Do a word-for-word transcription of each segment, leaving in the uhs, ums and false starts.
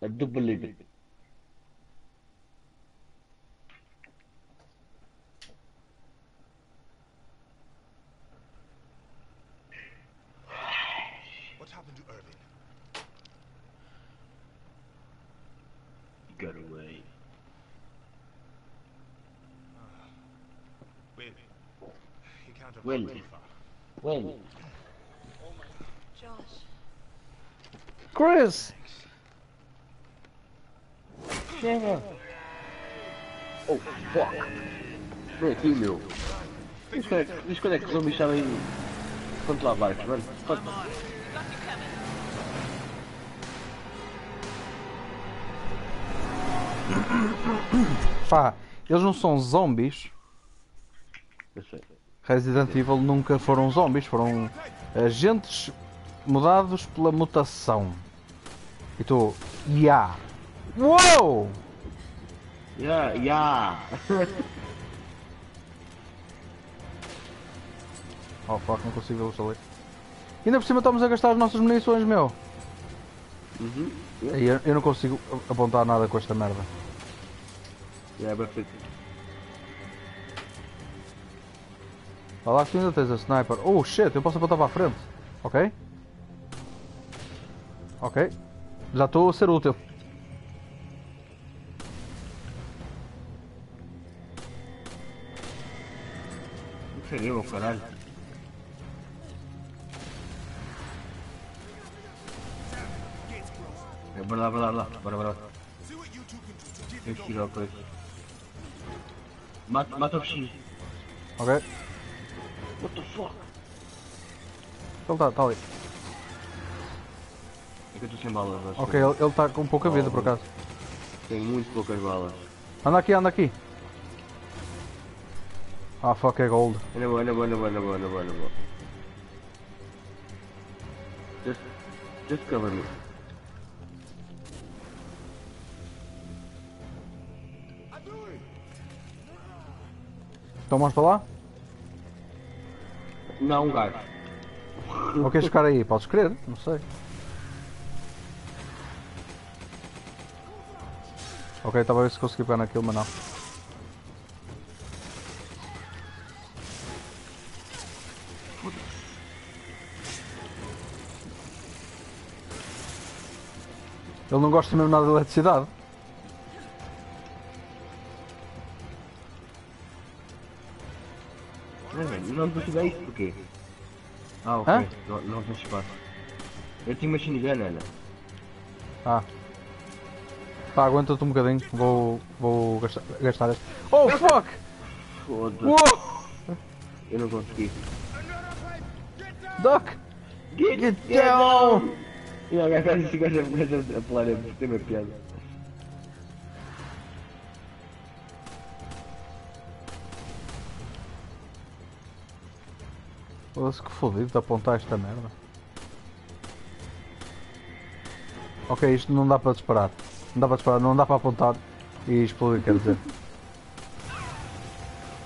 I do believe it. What happened to Irving? He got away. Uh, well, he can't have well, really far. Well. well. Oh my God. Josh. Chris. Sheva. Oh fuck. Bro, he knew. He's gonna, he's gonna zombie something from love life, man. Fuck. Pá, eles não são zombies. Resident Evil nunca foram zombies, foram agentes mudados pela mutação. E tu, ya. Wow! Yeah, yeah. Oh fuck, não consigo ver o salário. Ainda por cima estamos a gastar as nossas munições, meu. Uhum. Yeah. Eu, eu não consigo apontar nada com esta merda. Yeah, perfeito. Olha lá que tu ainda tens a sniper. Oh shit, eu posso apontar para a frente. Ok. Ok. Já estou a ser útil. Serio, caralho. Bora, bora, bora, bora, bora. Mat, mat option. Ok. What the fuck? Ele tá, tá ali. É que eu tô sem balas. Ok, ele, ele tá com pouca vida por acaso. Tem muito poucas balas. Anda aqui, anda aqui. Ah, fuck, é gold. Olha, olha, olha, olha, olha, olha. Just, just cover me. Estão mais para lá? Não, gajo. Ou queres ficar aí? Podes crer? Não sei. Ok, estava a ver se consegui pegar naquilo, mas não. Ele não gosta mesmo nada de eletricidade. Não, não consigo dar isso porquê? Ah, ok. Hã? Não, não tem espaço. Eu tinha uma machine gun, olha. Ah. Pá, aguenta-te um bocadinho. Vou... vou gastar, gastar este. Oh, fuck! Foda-se. Eu não consegui. Duck! Get, get, get down! down. E agora esse gajo a planar por ter uma piada. Olha-se que fodido de apontar esta merda. Ok, isto não dá para disparar. Não dá para disparar, não dá para apontar e explodir, quer dizer.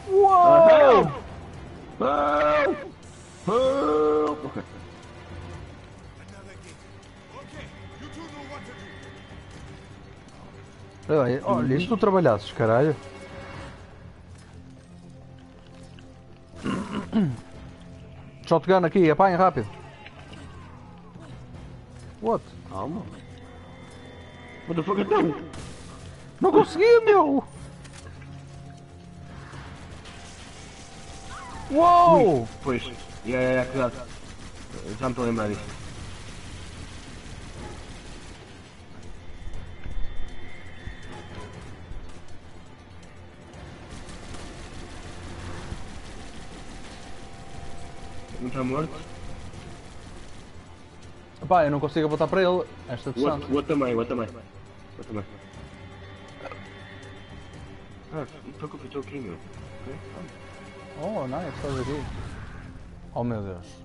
Uou! Olha, se tu trabalhasses, caralho. Shotgun aqui, apanha rápido. What? Calma. What the fuck? Não, não consegui, meu. Uou! Pois, e aí, é cuidado. Já me estou a lembrar disso. Não está morto? Epá, eu não consigo voltar para ele esta distância. O outro também, o outro também. O outro também. Ah, não preocupe, estou aqui, meu. Okay. Oh, nice, estás aqui. Oh, meu Deus.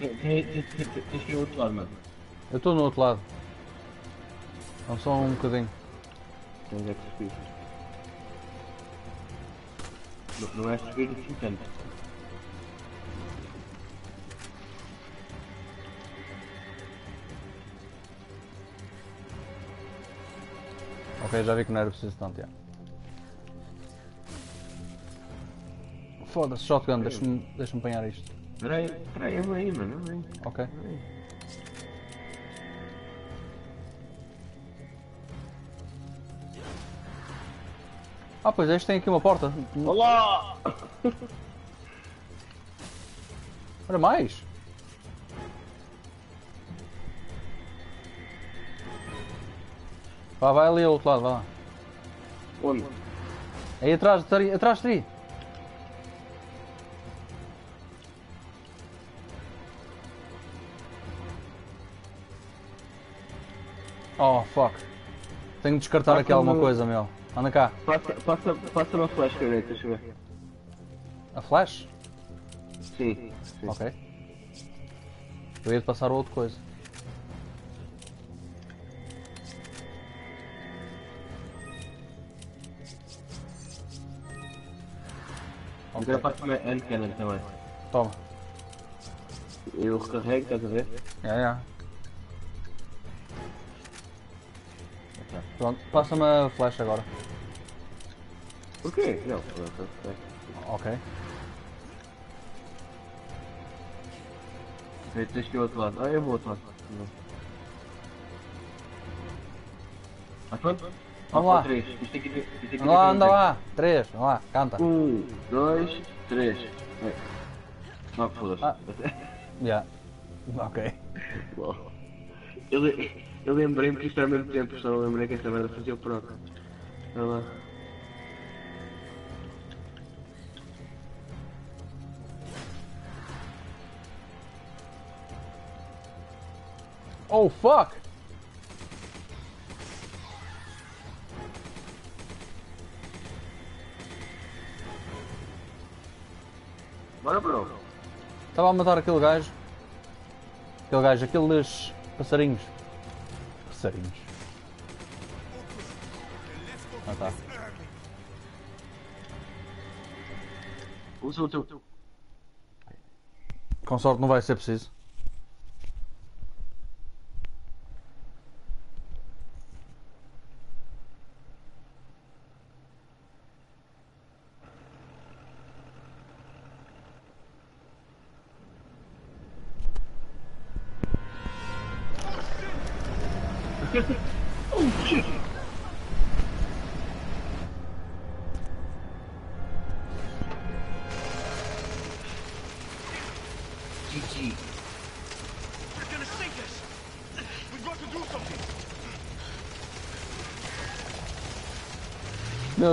Deixa eu outro lado, mano. Eu estou no outro lado. Não, só um bocadinho. Onde é que subir? Não é subir no canto. Ok, já vi que não era preciso tanto, já. Foda-se, shotgun, deixa-me deixa-me apanhar isto. Peraí, peraí, eu vou aí, mano, eu vou aí. Ok. Ah, pois, este tem aqui uma porta. Olá! Para mais? Vá, vai ali ao outro lado, vá lá. Onde? Aí atrás de ti, atrás de ti. Oh, fuck. Tenho de descartar passa aqui alguma no... coisa, meu. Anda cá. Passa, passa, passa uma flash também, deixa eu ver. A flash? Sim, sim. Ok. Eu ia passar outra coisa. Okay. Agora passa uma handcannon também. Toma. Eu recarrego, estás a ver? É, é. Pronto, passa-me a flash agora. Porquê? Não, não, ok. Tens que ir ao outro lado. Ah, eu vou ao outro lado. Mas pronto? Vamos lá. Vamos lá, anda lá. Três, vamos lá, canta. Um, dois, três. Não, foda-se. Já. Ok. Ele... Eu lembrei-me que isto era ao mesmo tempo, só não lembrei que esta merda fazia o próprio. Olha lá. Oh fuck! Bora, bro! Estava a matar aquele gajo. Aquele gajo, aqueles passarinhos. Passarinhos. Ah, tá. Usa o teu. Com sorte não vai ser preciso.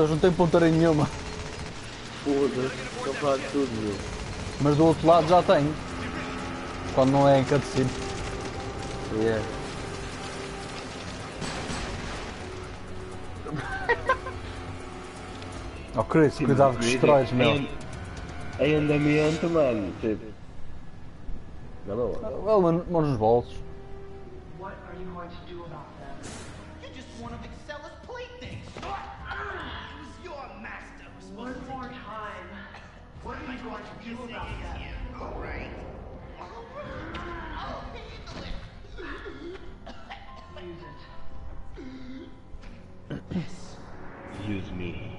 Não tem pontaria nenhuma. Foda-se, estou a falar de tudo, meu. Mas do outro lado já tem. Quando não é em cutscene. Yeah. Oh Chris, cuidado que destróis, meu. Em andamento, mano. Tipo. Não, não, não. Well, mano, mãos nos bolsos. What are you going to do about that? You just want to Excella's plaything. What are you going to do about that? All right. I'll handle it. Use it. Use me.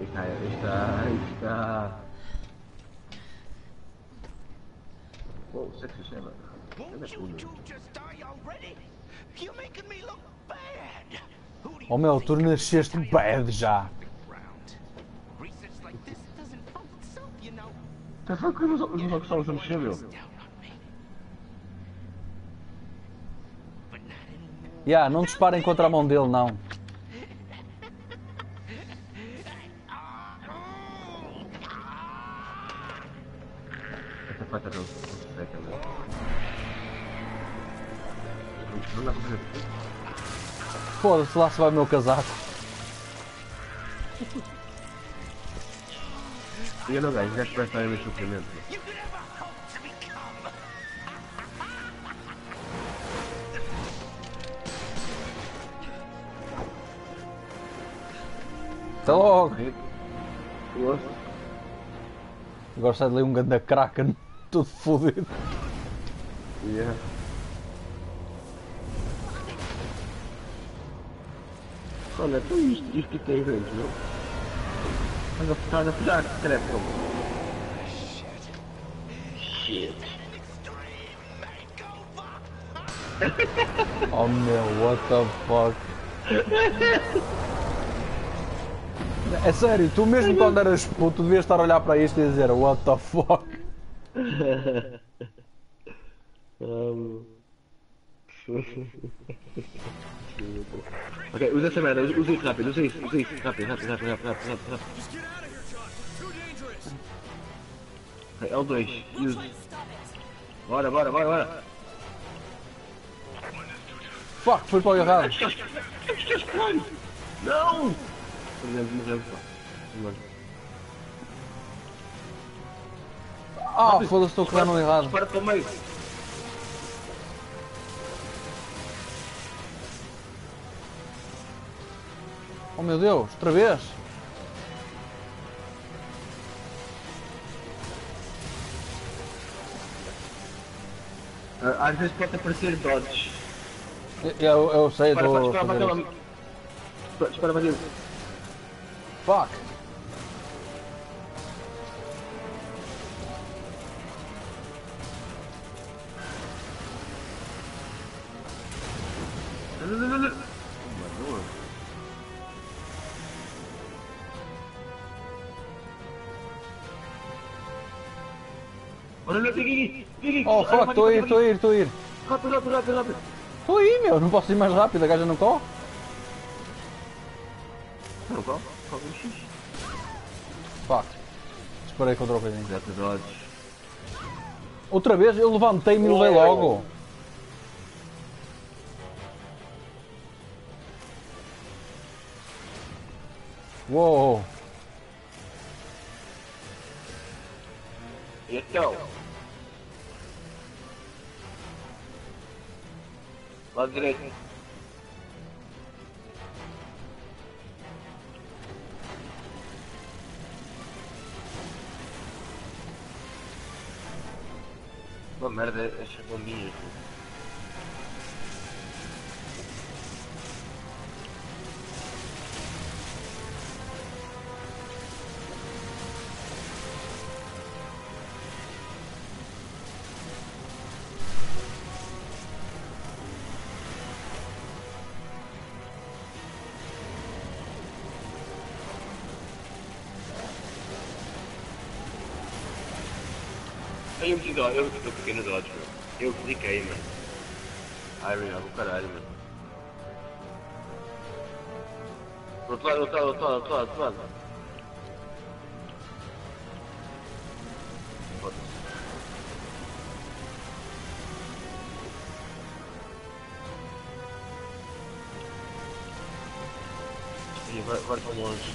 Está, está, está. Whoa, sexy Sheva. Won't you two just die already? You're making me look bad. Oh meu, tu nasceste bad já. Tá falando que os outros estão a mexer, meu? Yeah, não disparem contra a mão dele, não. Essa faca não seca, meu. Não dá pra fazer. Foda-se, lá se vai o meu casaco. E eu não ganho, já te vai estar em meu suprimento. Stalog! Gosto. Gosto de ali um ganda Kraken, todo fodido. Yeah. Olha, tu isto diz que tem gente, não? Mas eu estou a puxar que trepa. Shit. Oh meu, what the fuck. É sério, tu mesmo quando eras puto devias estar a olhar para isto e dizer what the fuck. um... Ok, usa essa merda, usa isso rápido, usa isso, usa isso, rápido, rápido, rápido, rápido, rápido, rápido. É o dois, use. Bora, bora, bora, bora. Fuck, foi para o errado. Não! Ah, foda-se, estou a correr no errado. Para para o meio. Oh meu Deus, outra vez? Às vezes pode aparecer dodges. Eu, eu sei, estou a fazer isso. Espera, fazer isso. Fuck! Oh fuck, estou a ir, estou a ir, estou a ir. Rápido, rápido, rápido, rápido. Estou aí, meu! Não posso ir mais rápido, a gaja não corre? Não corre? Corre um xixi. Fuck. Esperei contra o coisinho. Outra vez? Eu levantei-me e levei logo. Uou! Então... Lado direito. Uma merda estas bombinhas. Eu meti do eu meti do pequeno dodge, eu cliquei, mano. Irving, ah, caralho, mano. Pro outro lado, outro lado, outro lado, outro lado, outro lado. E vai, vai para longe.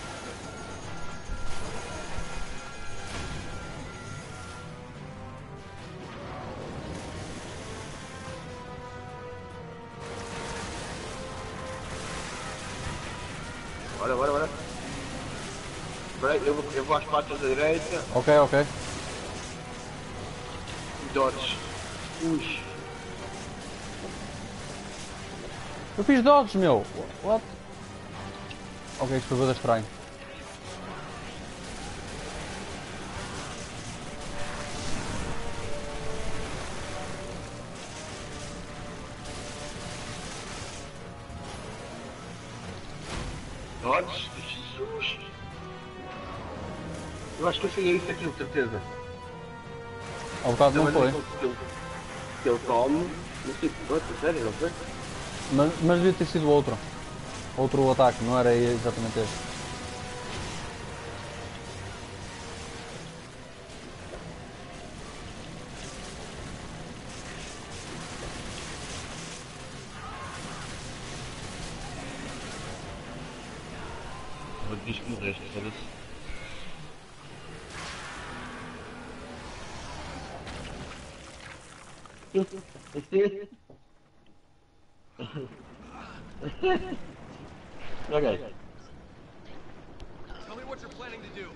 Bora, bora, bora. Espera aí, eu vou, eu vou às patas da direita. Ok, ok. Dodge. Ui. Eu fiz dodge, meu. What? Ok, isto foi bastante estranho. Dodge? Eu acho que eu cheguei isso aqui, com certeza. O caso não foi. Que eu tomo, não sei quanto, sério, não foi? Mas, mas devia ter sido outro. Outro ataque, não era exatamente este. Diz que morreste, foda-se. Okay. Tell me what you're planning to do.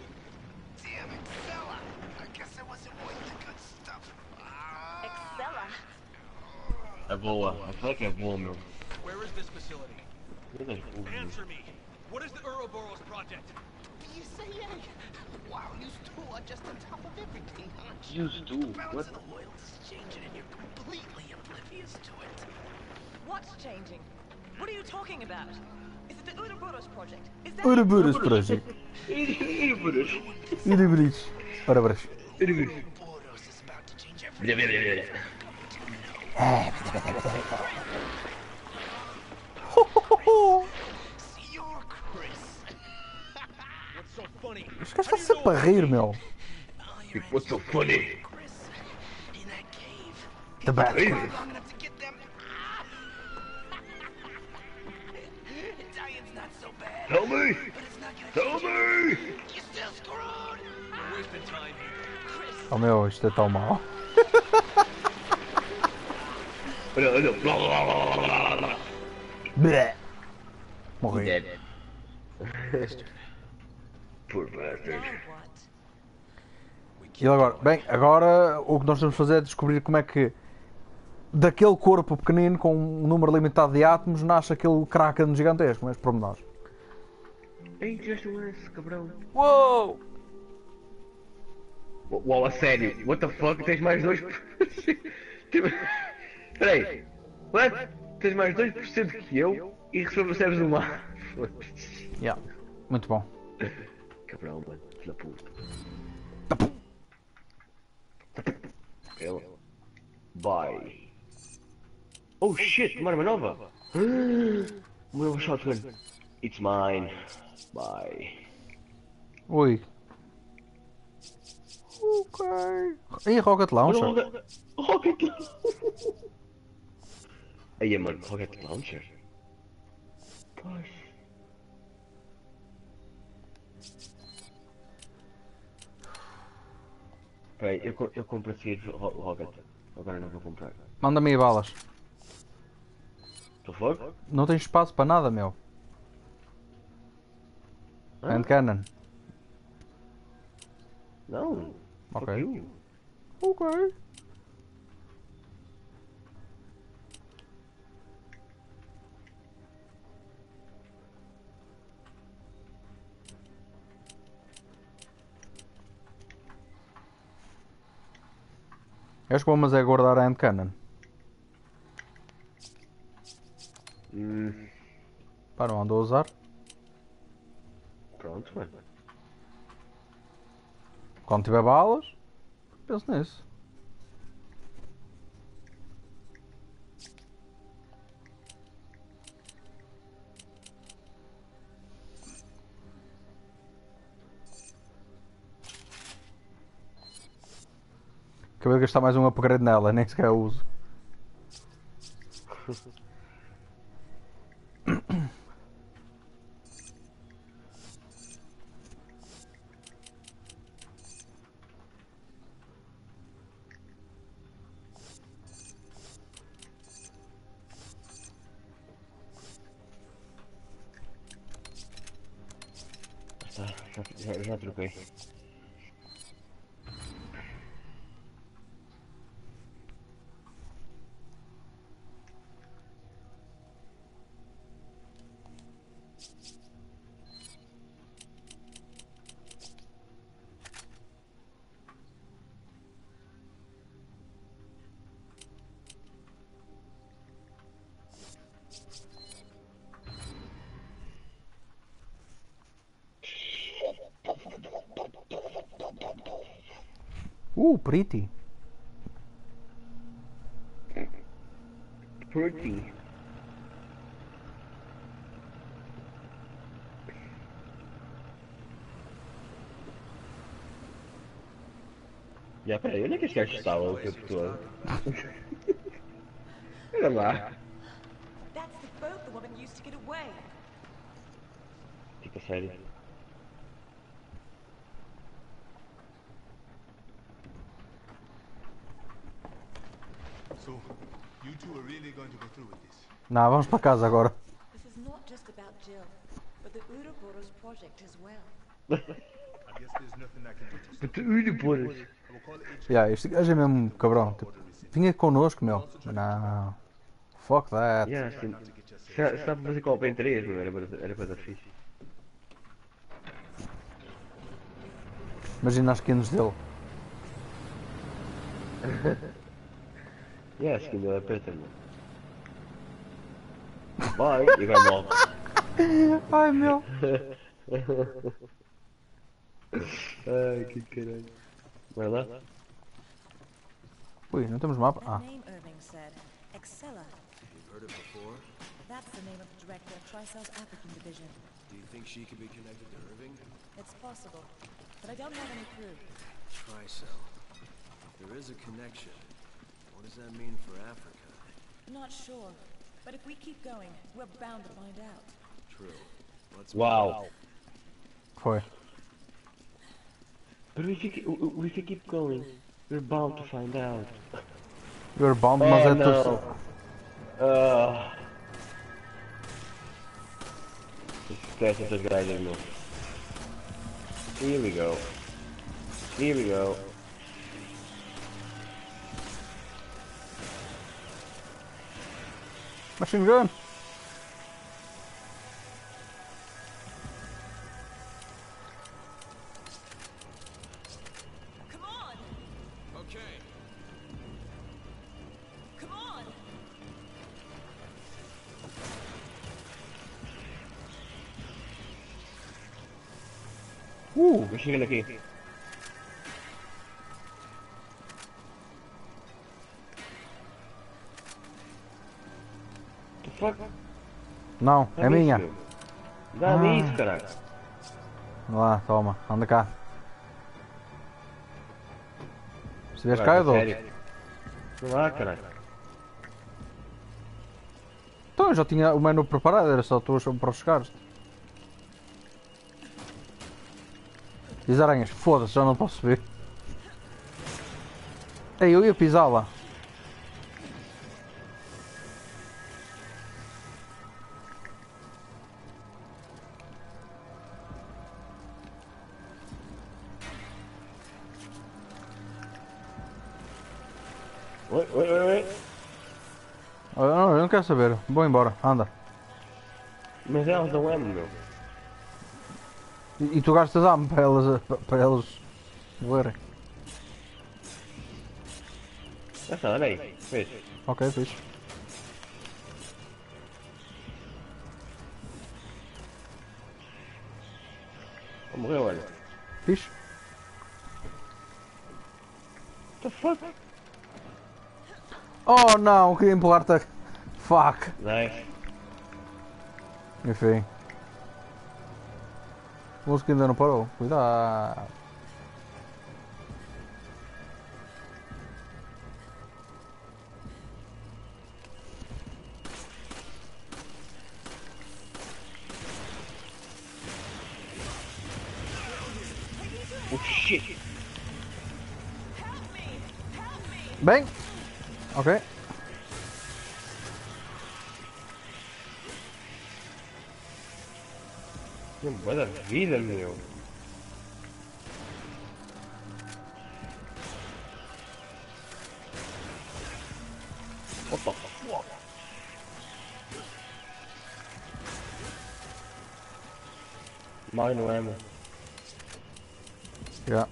Damn it, Excella! I guess I wasn't with the good stuff. Excella. Evola. I feel like Evola, man. Where is this facility? Answer me. What is the Uroboros project? You say it. Wow, you two are just on top of everything, aren't you? You two? The balance of the world is changing and you're completely oblivious to it. What's changing? What are you talking about? Is it the Uroboros project? Is that Uroboros project? Uroboros. Uroboros. Uroboros. Uroboros is about to change everything. Ho ho ho! Os caras estão sempre a rir, meu. What's so funny? The Batman. Tell me! Tell me! Oh meu, isto é tão mau. Olha, olha, blá blá blá blá. Morri. E agora? Bem, agora o que nós temos de fazer é descobrir como é que daquele corpo pequenino com um número limitado de átomos nasce aquele kraken gigantesco, mas pormenores. Ei, tiraste um lance, cabrão. Uou! Uau, a sério? What the fuck? Tens mais dois... Peraí. What? Tens mais dois por cento que eu e recebes um A. Yeah, muito bom. Cabrão, mano, da puta. Da puta. Ela. Vai. Oh, oh shit, uma arma nova. Meu shotgun. It's mine. Bye. Oi. Ok. E Rocket Launcher? Olha, Rocket Launcher. Aí, mano, Rocket Launcher? Gosh. Peraí, eu, eu compro a seguir o Rocket. Agora não vou comprar. Manda-me aí balas. Tu foi? Não tens espaço para nada, meu. Hã? Handcannon. Não. Ok. Ok. Acho que vamos é guardar a handcannon. Hum. Pá, não andou a usar. Pronto, mano. Quando tiver balas, penso nisso. Acabei de gastar mais um upgrade nela, nem sequer eu uso. Já, já, já troquei. Ooh, pretty. Pretty. Já, peraí, onde é que a gente estava o tempo todo? Olha lá. Fica sério. Não, vamos para casa agora. Yeah, este gajo é mesmo cabrão. Tipo, vinha connosco, meu. Não. Fuck that. Yeah, sabe fazer qual para três, meu. Era para dar fixe. Imagina as skins dele. Yeah, a skin dele é preta, meu. Bye! E vai mal. Ai, meu. Ai, que caralho. Vai lá. Ui, não temos mapa. Ah. Excella. You've heard it before? That's the name of the director of Tricell's African division. Do you think she could be connected to Irving? It's possible, but I don't have any proof. Tricell. There is a connection. What does that mean for Africa? Not sure, but if we keep going, we're bound to find out. True. Let's wow. Boy. But we can, we can keep going. We're bound to find out. You're bound, oh, mas é no. Tu... Uh... Esquece essas grades, meu. Here we go. Here we go. Machine gun! Uh, cheguei aqui. The fuck? Não, é, é minha. Dá-me isso, caraca. Lá, toma, anda cá. Se vês cá, eu dou. Lá, caraca. Então, eu já tinha o menu preparado, era só tu para chegares. E as aranhas, foda-se, já não posso ver. Ei, eu ia pisá-la. Oi, oi, oi, oi. Não, eu não quero saber. Vou embora, anda. Mas elas não é, meu. E tu gastas A M para elas, para elas voarem. Já está, olha aí, fez. Ok, fez. Morreu, olha. Fiz. What the fuck? Oh não, queria empurrar-te. Fuck. Nice. Enfim. A música ainda não parou, cuidado! Oh shit! Bem! Ok! Que boa vida, meu! What the fuck? Mano, é, meu. Yeah.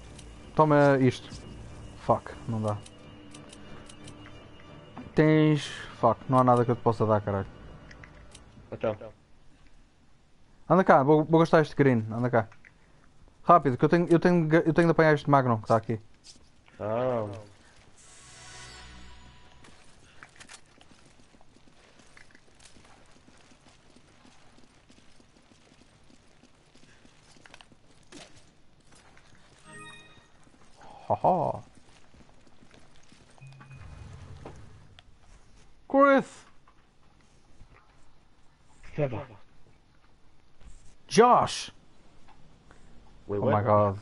Toma isto. Fuck, não dá. Tens... Fuck, não há nada que eu te possa dar, caralho. Então. Anda cá, vou, vou gastar este green, anda cá. Rápido, que eu tenho, eu tenho, eu tenho de apanhar este Magnum que está aqui. Ah. Jaja. Chris. Sheva. Josh. Wait, oh my God.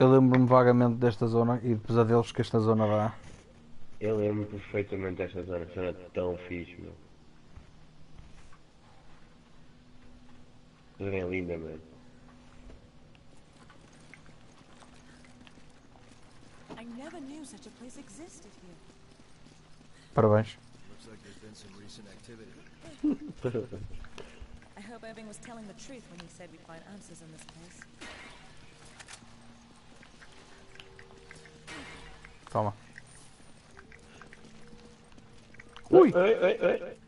Eu lembro-me vagamente desta zona e de pesadelos que esta zona dá. Eu lembro-me perfeitamente desta zona, a zona tão fixe, meu. A zona é linda, mano. Parabéns. I hope Irving was telling the truth when he said we'd find answers in this place. Toma. Ui! Ei, ei, ei.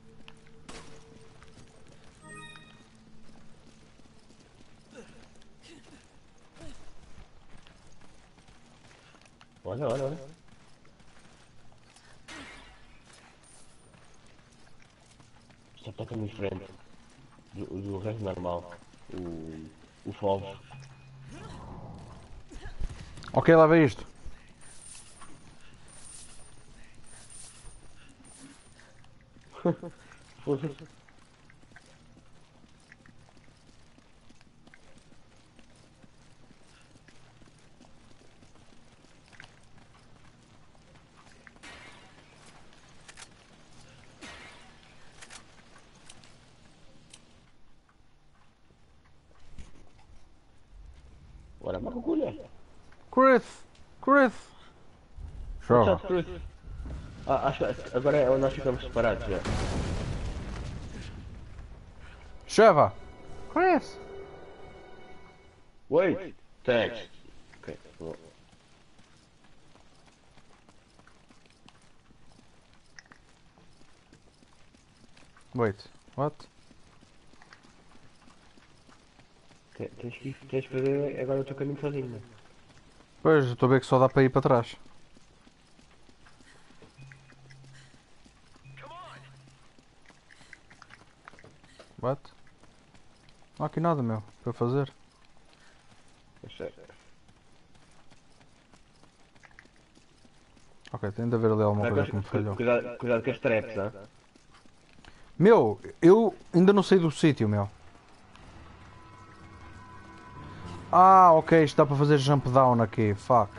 Olha, olha, olha. Isto ataca muito diferente do, do resto normal. O, o fogo. Ok, lá vem isto. What am I going to do? Chris, Chris. Sure. Chris. Ah, acho, agora nós ficamos separados já. Sheva! Chris! Wait! Wait. Thanks! Ok, vou. Wait, what? Tens que tens que fazer agora o teu caminho sozinho. Pois, estou a ver que só dá para ir para trás. What? Não há aqui nada, meu, para fazer. Ok, tem de haver ali alguma coisa que me falhou. Cuidado, cuidado com as traps, hein? Meu, eu ainda não sei do sítio, meu. Ah, ok, isto dá para fazer jump down aqui, fuck.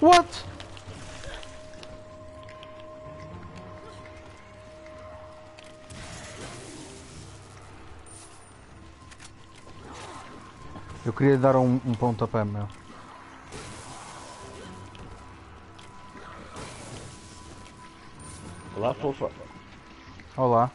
What? Eu queria dar um, um pontapé, meu. Olá, fofa. Olá.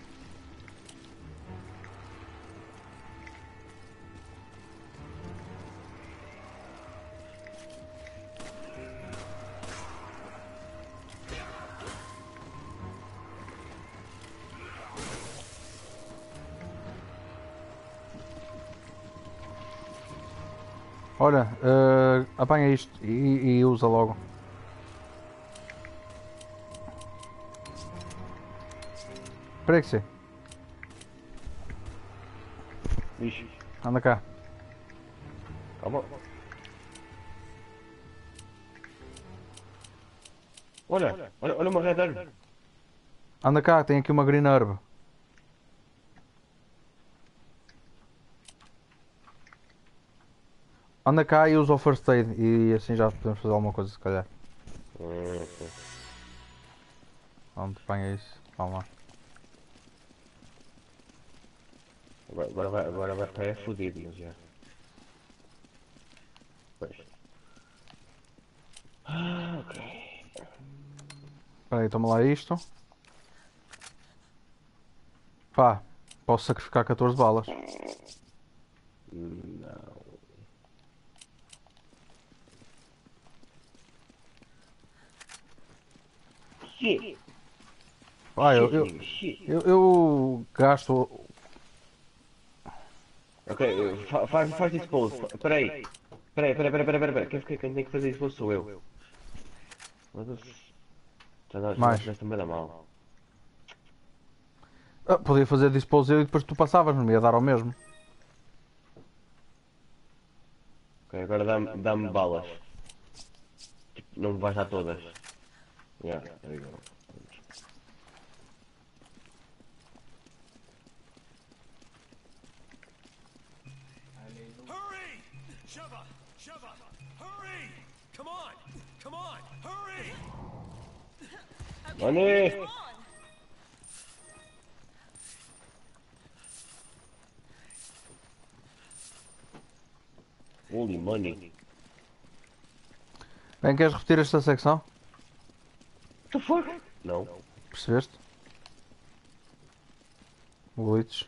Olha, uh, apanha isto e, e usa logo. Prexi. Ixi. Anda cá. Calma. Olha, olha, olha uma red herb. Anda cá, tem aqui uma green herb. Anda cá e usa o first aid e assim já podemos fazer alguma coisa se calhar. Onde apanha isso? Calma. Agora, agora vai ficar é fodido já. Pois. Ah, ok. Espera aí, toma lá isto. Pá, posso sacrificar catorze balas. Não. Que? Ah, eu eu, eu, eu gasto... Ok, faz, faz dispose, peraí. Peraí, peraí, peraí, peraí, peraí, quem tem que fazer dispose sou eu. Mas já também dá mal. Ah, podia fazer dispose eu e depois tu passavas, não me ia dar ao mesmo. Ok, agora dá-me dá balas. Tipo, não me vais dar todas. Yeah, there you go. Hurry! Sheva! Sheva! Hurry! Come on! Come on! Hurry! Okay, come on. Holy money! Bem, queres repetir esta secção? The fuck? Não. Percebeste? Glitch.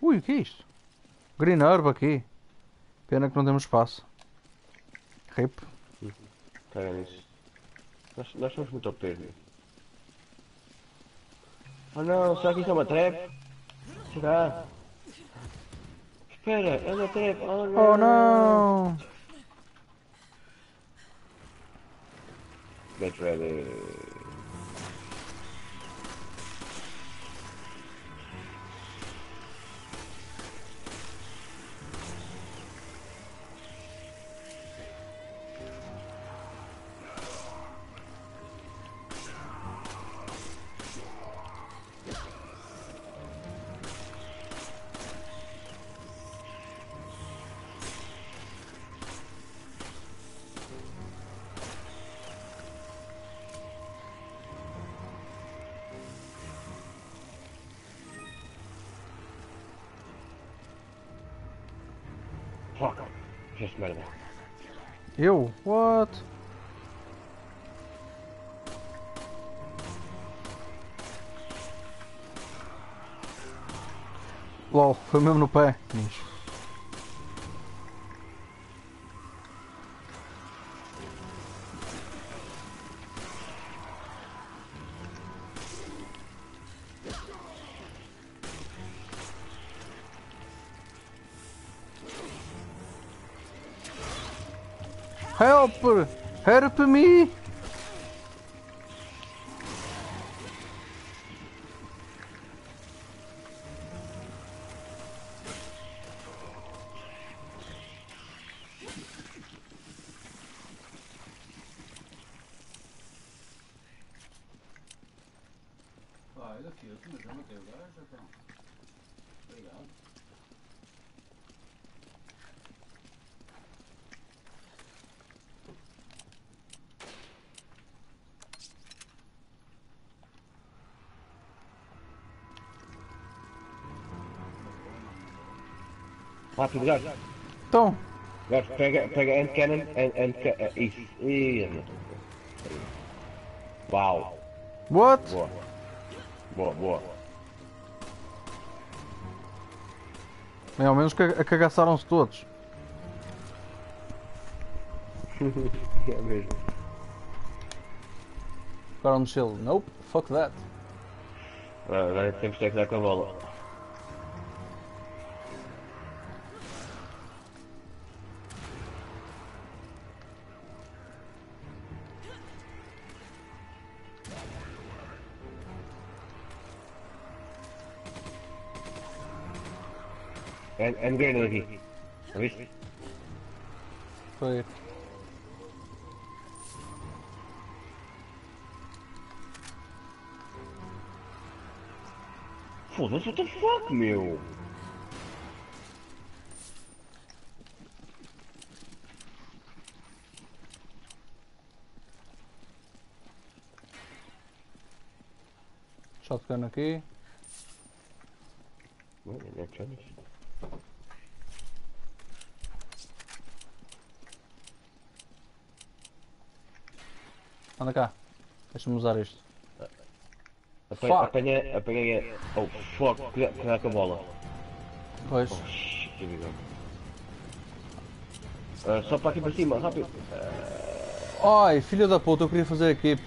Ui, o que é isto? Green herb aqui. Pena que não temos espaço. Rip. Caga nisso. Nós, nós somos muito O P. Oh não, será que isto é uma trap? Será? Espera, é uma trap. Oh não! Oh, não. Get ready. Eu? What? Lol, foi mesmo no pé. Bicho. Help! Help me! Mata o gajo. Então. Gajo, pega, pega handcannon, handcannon, isso. Isso. Uau. What? Boa. Boa, boa. É, ao menos cagaçaram-se todos. É mesmo. Ficaram no chill. Nope, fuck that. Agora temos que dar com a bola. And green aqui. Não viste? Foi. Foda-se, what the fuck, meu? Shotgun aqui. Não, não é Anda cá. Deixa-me usar isto. Apanha, apanha, apanha. Oh, fuck, cuidado com a bola. Pois. Oh, shit, que uh, só para aqui para cima, rápido. Uh... Ai, filho da puta, eu queria fazer aqui.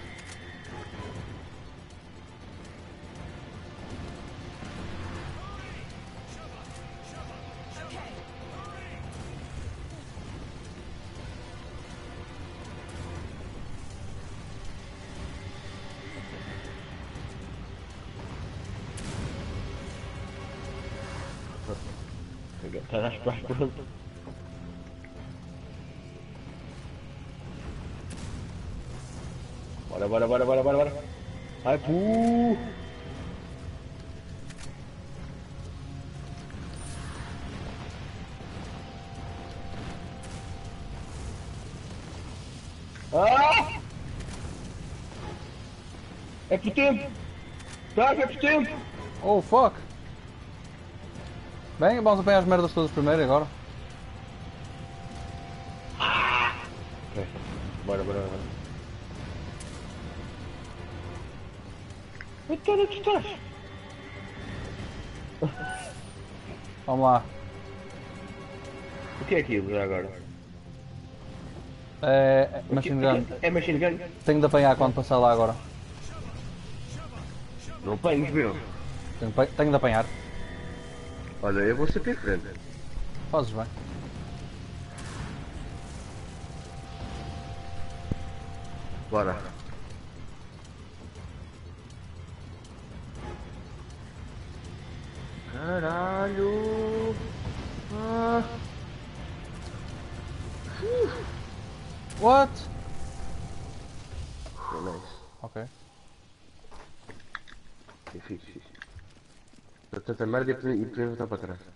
Bora, bora, bora, bora, bora, bora. Ai, pu. Ah! É pro tempo. Tá, é pro tempo. Oh, fuck. Bem, vamos apanhar as merdas todas primeiro e agora. Ah! Okay. Bora, bora, bora. Então, onde tu estás? Vamos lá. O que é aquilo agora? É, é machine gun. É machine gun? Tenho de apanhar quando passar lá agora. Não apanhas, meu. Tenho, tenho de apanhar. Olha, eu vou ser bem frente. Fazes bem. Bora. Caralho! Ah. What? Ok. Difícil. Tanta merda e podemos voltar para trás.